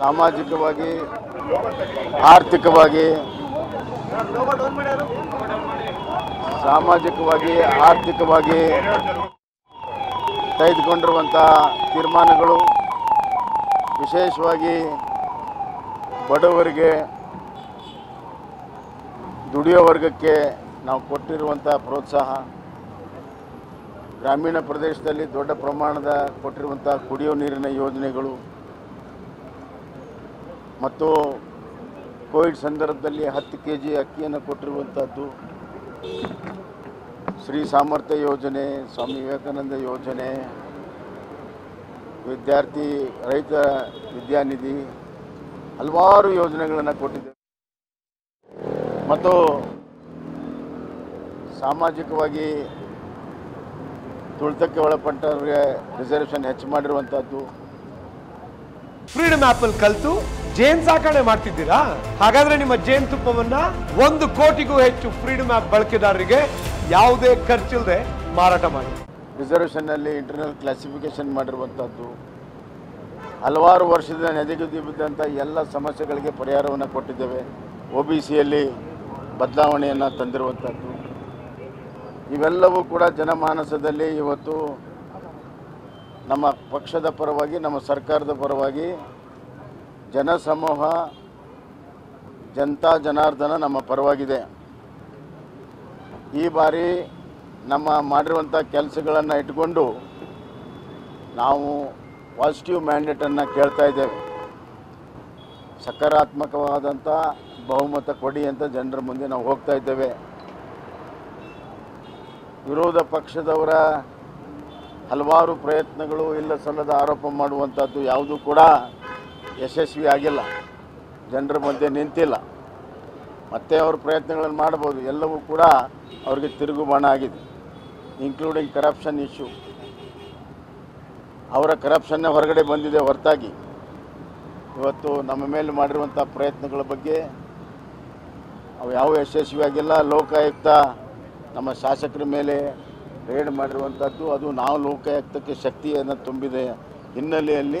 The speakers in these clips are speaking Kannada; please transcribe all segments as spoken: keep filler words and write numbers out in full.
ಸಾಮಾಜಿಕವಾಗಿ ಆರ್ಥಿಕವಾಗಿ ಸಾಮಾಜಿಕವಾಗಿ ಆರ್ಥಿಕವಾಗಿ ತೆಗೆದುಕೊಂಡಿರುವಂತ ನಿರ್ಮಾಣಗಳು ವಿಶೇಷವಾಗಿ ಬಡವರಿಗೆ ದುಡಿಯೋ ವರ್ಗಕ್ಕೆ ನಾವು ಕೊಟ್ಟಿರುವಂತ ಪ್ರೋತ್ಸಾಹ ಗ್ರಾಮೀಣ ಪ್ರದೇಶದಲ್ಲಿ ದೊಡ್ಡ ಪ್ರಮಾಣದ ಕೊಟ್ಟಿರುವಂತ ಕುಡಿಯೋ ನೀರಿನ ಯೋಜನೆಗಳು ಮತ್ತು ಕೋವಿಡ್ ಸಂದರ್ಭದಲ್ಲಿ ಹತ್ತು ಕೆಜಿ ಅಕ್ಕಿಯನ್ನು ಕೊಟ್ಟಿರುವಂತದ್ದು ಶ್ರೀ ಸಾಮರ್ಥ್ಯ ಯೋಜನೆ ಸ್ವಾಮಿ ವಿವೇಕಾನಂದ ಯೋಜನೆ ವಿದ್ಯಾರ್ಥಿ ರೈತ ವಿದ್ಯಾನಿಧಿ ಹಲವಾರು ಯೋಜನೆಗಳನ್ನು ಕೊಟ್ಟಿದ್ದಾರೆ ಮತ್ತು ಸಾಮಾಜಿಕವಾಗಿ ತುಳಿತಕ್ಕೆ ಒಳಪಟ್ಟವರಿಗೆ ರಿಸರ್ವೇಷನ್ ಹೆಚ್ಚು ಮಾಡಿರುವಂತದ್ದು ಫ್ರೀಡಮ್ ಆಪ್ ಅಲ್ಲಿ ಕಲಿತು ಜೇನ್ ಸಾಕಣೆ ಮಾಡ್ತಿದ್ದೀರಾ ಹಾಗಾದ್ರೆ ನಿಮ್ಮ ಜೇನ್ ತುಪ್ಪವನ್ನ ಒಂದು ಕೋಟಿಗೂ ಹೆಚ್ಚು ಫ್ರೀಡಮ್ ಆಪ್ ಬಳಕೆದಾರರಿಗೆ ಯಾವುದೇ ಖರ್ಚಿಲ್ಲದೆ ಮಾರಾಟ ಮಾಡಿ ರಿಸರ್ವೇಷನ್ ಅಲ್ಲಿ ಇಂಟರ್ನಲ್ ಕ್ಲಾಸಿಫಿಕೇಶನ್ ಮಾಡಿರುವಂತದ್ದು ಹಲವಾರು ವರ್ಷದ ನೆಗೆಟಿವ್ ಇದ್ದಂತ ಎಲ್ಲ ಸಮಸ್ಯೆಗಳಿಗೆ ಪರಿಹಾರವನ್ನು ಕೊಟ್ಟಿದ್ದೇವೆ ಒಬಿಸಿ ಅಲ್ಲಿ ಬದಲಾವಣೆಯನ್ನು ತಂದಿರುವಂತದ್ದು ಇವೆಲ್ಲವೂ ಕೂಡ ಜನಮಾನಸದಲ್ಲಿ ಇವತ್ತು ನಮ್ಮ ಪಕ್ಷದ ಪರವಾಗಿ ನಮ್ಮ ಸರ್ಕಾರದ ಪರವಾಗಿ ಜನಸಮೂಹ ಜನತಾ ಜನಾರ್ದನ ನಮ್ಮ ಪರವಾಗಿದೆ ಈ ಬಾರಿ ನಮ್ಮ ಮಾಡಿರುವಂತ ಕೆಲಸಗಳನ್ನು ಇಟ್ಟುಕೊಂಡು ನಾವು ಪಾಸಿಟಿವ್ ಮ್ಯಾಂಡೇಟ್ ಅನ್ನು ಕೇಳ್ತಾ ಇದ್ದೇವೆ ಸಕಾರಾತ್ಮಕವಾದಂತ ಬಹುಮತ ಕೊಡಿ ಅಂತ ಜನರ ಮುಂದೆ ನಾವು ಹೋಗ್ತಾ ಇದ್ದೇವೆ ವಿರೋಧ ಪಕ್ಷದವರ ಹಲವಾರು ಪ್ರಯತ್ನಗಳು ಇಲ್ಲ ಸಲ್ಲದ ಆರೋಪ ಮಾಡುವಂತದ್ದು ಯಾವುದೂ ಕೂಡ ಯಶಸ್ವಿ ಆಗಿಲ್ಲ ಜನರ ಮಧ್ಯೆ ನಿಂತಿಲ್ಲ ಮತ್ತೆ ಅವ್ರ ಪ್ರಯತ್ನಗಳನ್ನು ಮಾಡಬಹುದು ಎಲ್ಲವೂ ಕೂಡ ಅವರಿಗೆ ತಿರುಗುಬಾಣ ಆಗಿದೆ ಇನ್ಕ್ಲೂಡಿಂಗ್ ಕರಪ್ಷನ್ ಇಶ್ಯೂ ಅವರ ಕರಪ್ಷನ್ ಹೊರಗಡೆ ಬಂದಿದೆ ಹೊರತಾಗಿ ಇವತ್ತು ನಮ್ಮ ಮೇಲೆ ಮಾಡಿರುವಂಥ ಪ್ರಯತ್ನಗಳ ಬಗ್ಗೆ ಅವು ಯಾವ ಯಶಸ್ವಿಯಾಗಿಲ್ಲ ಲೋಕಾಯುಕ್ತ ನಮ್ಮ ಶಾಸಕರ ಮೇಲೆ ರೇಡ್ ಮಾಡಿರುವಂಥದ್ದು ಅದು ನಾವು ಲೋಕಾಯುಕ್ತಕ್ಕೆ ಶಕ್ತಿಯನ್ನು ತುಂಬಿದೆ ಹಿನ್ನೆಲೆಯಲ್ಲಿ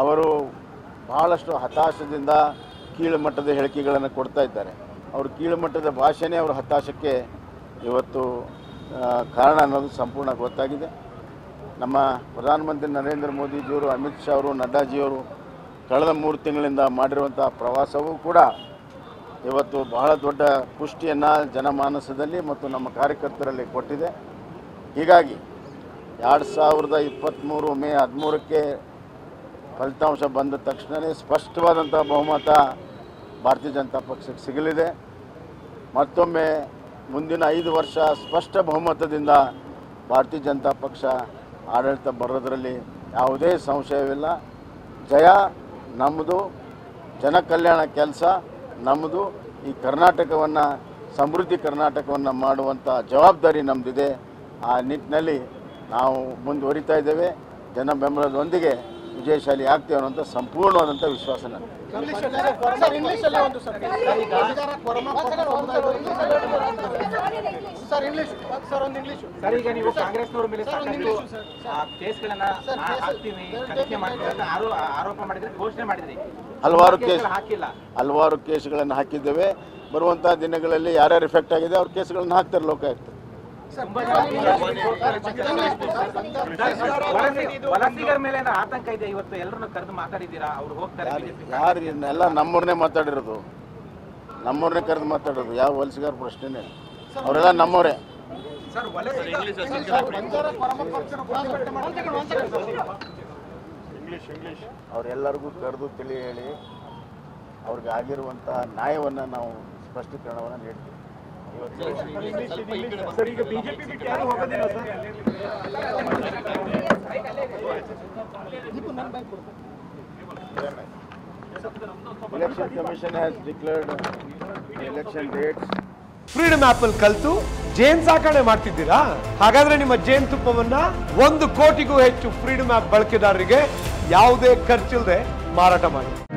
ಅವರು ಭಾಳಷ್ಟು ಹತಾಶದಿಂದ ಕೀಳುಮಟ್ಟದ ಹೇಳಿಕೆಗಳನ್ನು ಕೊಡ್ತಾ ಇದ್ದಾರೆ ಅವರು ಕೀಳುಮಟ್ಟದ ಭಾಷೆನೇ ಅವರ ಹತಾಶಕ್ಕೆ ಇವತ್ತು ಕಾರಣ ಅನ್ನೋದು ಸಂಪೂರ್ಣ ಗೊತ್ತಾಗಿದೆ ನಮ್ಮ ಪ್ರಧಾನಮಂತ್ರಿ ನರೇಂದ್ರ ಮೋದಿಜಿಯವರು ಅಮಿತ್ ಶಾ ಅವರು ನಡ್ಡಾಜಿಯವರು ಕಳೆದ ಮೂರು ತಿಂಗಳಿಂದ ಮಾಡಿರುವಂಥ ಪ್ರವಾಸವೂ ಕೂಡ ಇವತ್ತು ಬಹಳ ದೊಡ್ಡ ಪುಷ್ಟಿಯನ್ನು ಜನಮಾನಸದಲ್ಲಿ ಮತ್ತು ನಮ್ಮ ಕಾರ್ಯಕರ್ತರಲ್ಲಿ ಕೊಟ್ಟಿದೆ ಹೀಗಾಗಿ ಎರಡು ಸಾವಿರದ ಇಪ್ಪತ್ತ್ಮೂರು ಮೇ ಹದಿಮೂರಕ್ಕೆ ಫಲಿತಾಂಶ ಬಂದ ತಕ್ಷಣವೇ ಸ್ಪಷ್ಟವಾದಂಥ ಬಹುಮತ ಭಾರತೀಯ ಜನತಾ ಪಕ್ಷಕ್ಕೆ ಸಿಗಲಿದೆ ಮತ್ತೊಮ್ಮೆ ಮುಂದಿನ ಐದು ವರ್ಷ ಸ್ಪಷ್ಟ ಬಹುಮತದಿಂದ ಭಾರತೀಯ ಜನತಾ ಪಕ್ಷ ಆಡಳಿತ ಬರೋದರಲ್ಲಿ ಯಾವುದೇ ಸಂಶಯವಿಲ್ಲ ಜಯ ನಮ್ಮದು ಜನಕಲ್ಯಾಣ ಕೆಲಸ ನಮ್ಮದು ಈ ಕರ್ನಾಟಕವನ್ನು ಸಮೃದ್ಧಿ ಕರ್ನಾಟಕವನ್ನು ಮಾಡುವಂಥ ಜವಾಬ್ದಾರಿ ನಮ್ಮದಿದೆ ಆ ನಿಟ್ಟಿನಲ್ಲಿ ನಾವು ಮುಂದುವರಿತಾ ಇದ್ದೇವೆ ಜನ ಬೆಂಬಲದೊಂದಿಗೆ ವಿಜಯಶಾಲಿ ಆಗ್ತೇವೆ ಅನ್ನೋಂಥ ಸಂಪೂರ್ಣವಾದಂಥ ವಿಶ್ವಾಸ ನನಗೆ ಹಲವಾರು ಕೇಸ್ ಹಲವಾರು ಕೇಸ್ಗಳನ್ನು ಹಾಕಿದ್ದೇವೆ ಬರುವಂಥ ದಿನಗಳಲ್ಲಿ ಯಾರ್ಯಾರು ಎಫೆಕ್ಟ್ ಆಗಿದೆ ಅವ್ರ ಕೇಸ್ಗಳನ್ನು ಹಾಕ್ತಾರೆ ಲೋಕಾಯುಕ್ತ ಯಾರು ಎಲ್ಲ ನಮ್ಮೂರನ್ನೇ ಮಾತಾಡಿರೋದು ನಮ್ಮೂರನ್ನೇ ಕರೆದು ಮಾತಾಡೋದು ಯಾವ ವಲಸಿಗಾರ ಪ್ರಶ್ನೆನೇ ಅವರೆಲ್ಲ ನಮ್ಮವರೇ ಅವರೆಲ್ಲರಿಗೂ ಕರೆದು ತಿಳಿ ಹೇಳಿ ಅವ್ರಿಗೆ ಆಗಿರುವಂಥ ನ್ಯಾಯವನ್ನು ನಾವು ಸ್ಪಷ್ಟೀಕರಣವನ್ನು ನೀಡ್ತೀವಿ Election Commission has declared election dates. Freedom Apple ಕಲ್ತು ಜೇನ್ ಸಾಕಣೆ ಮಾಡ್ತಿದ್ದೀರಾ ಹಾಗಾದ್ರೆ ನಿಮ್ಮ ಜೇನ್ ತುಪ್ಪವನ್ನ ಒಂದು ಕೋಟಿಗೂ ಹೆಚ್ಚು ಫ್ರೀಡಮ್ ಆಪ್ ಬಳಕೆದಾರರಿಗೆ ಯಾವುದೇ ಖರ್ಚಿಲ್ಲದೆ ಮಾರಾಟ ಮಾಡಿ.